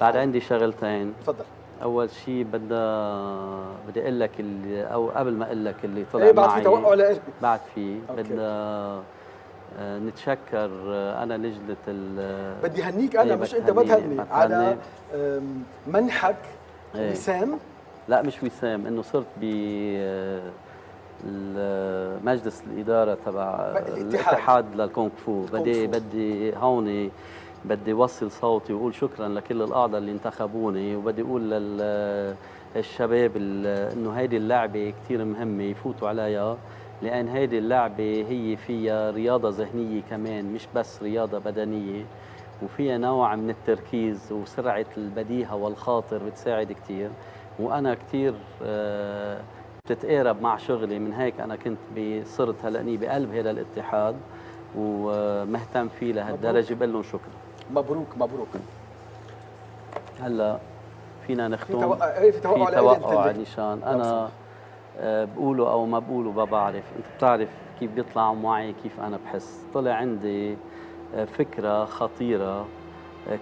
بعد عندي شغلتين. تفضل. اول شيء بدي اقول لك اللي او قبل ما اقول لك اللي طلع معي بعد في توقع لك بعد في بدنا نتشكر انا لجنه بدي هنيك انا مش انت بتهني على منحك وسام. لا مش وسام، انه صرت ب مجلس الاداره تبع الاتحاد للكونغ فو. بدي هون بدي وصل صوتي واقول شكرا لكل الاعضاء اللي انتخبوني، وبدي اقول للشباب انه هيدي اللعبه كثير مهمه يفوتوا عليها، لان هيدي اللعبه هي فيها رياضه ذهنيه كمان، مش بس رياضه بدنيه، وفيها نوع من التركيز وسرعه البديهه والخاطر بتساعد كثير. وانا كثير بتتقارب مع شغلي، من هيك انا كنت صرت هلأني بقلب هذا الاتحاد ومهتم فيه لهالدرجه. بقول لهم شكرا. مبروك مبروك. هلا فينا نختم في توقع نيشان. انا بقوله او ما بقوله بعرف، انت بتعرف كيف بيطلع معي كيف انا بحس. طلع عندي فكره خطيره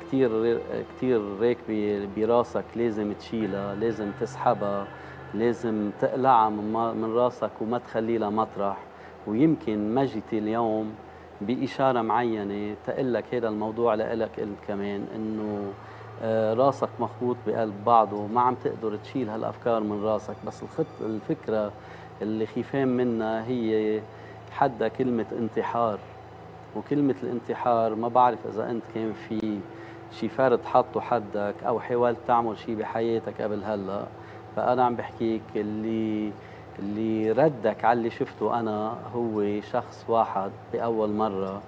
كثير كثير راكبه براسك، لازم تشيلها، لازم تسحبها، لازم تقلعها من راسك وما تخلي لها مطرح. ويمكن مجتي اليوم بإشارة معينة تقول لك هذا الموضوع لإلك أنت كمان، إنه راسك مخبوط بقلب بعضه، ما عم تقدر تشيل هالأفكار من راسك. بس الفكرة اللي خيفان منها هي حدا كلمة انتحار. وكلمة الانتحار ما بعرف إذا أنت كان في شي فرد حطه حدك أو حاولت تعمل شي بحياتك قبل هلأ. فأنا عم بحكيك اللي ردك على اللي شفته أنا هو شخص واحد بأول مرة،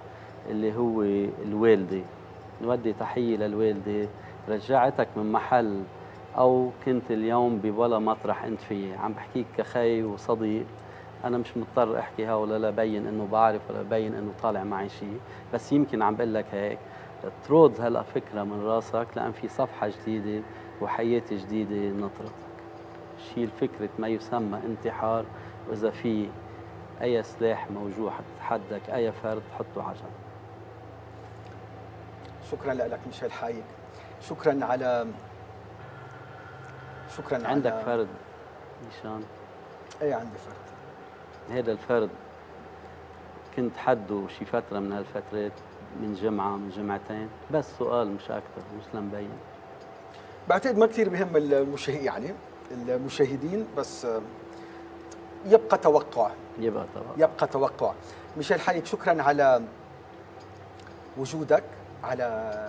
اللي هو الوالدة. نودي تحية للوالدة، رجعتك من محل أو كنت اليوم بولا مطرح أنت فيه. عم بحكيك كخي وصديق، أنا مش مضطر أحكيها ولا بين إنه بعرف ولا بين إنه طالع معي شيء، بس يمكن عم بقول لك هيك ترد هلأ فكرة من راسك، لأن في صفحة جديدة وحياة جديدة نطرت. شيل فكرة ما يسمى انتحار، وإذا في أي سلاح موجوح تتحدك أي فرد حطه على جنب. شكرا لك ميشيل حايك، شكرا على عندك على... فرد نيشان. أي عندي فرد. هذا الفرد كنت حده شي فترة من هالفترات، من جمعة من جمعتين، بس سؤال مش أكثر، مش لمبين. بعتقد ما كثير بهم المشاهدين، يعني المشاهدين، بس يبقى توقع يبقى توقع. ميشيل حايك، شكرا على وجودك على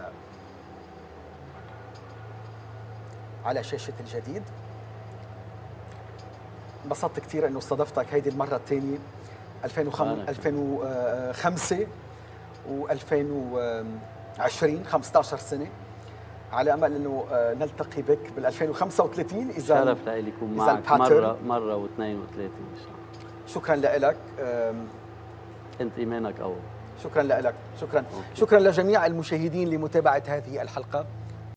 شاشة الجديد. انبسطت كثير انه استضفتك هيدي المرة الثانية. 2005 و2020 15 سنة، على امل انه نلتقي بك بال 2035 اذا شرف لي يكون معك مره واثنين وثلاثه ان شاء الله. شكرا لك، انت ايمانك اول. شكرا لك، شكرا أوكي. شكرا لجميع المشاهدين لمتابعه هذه الحلقه.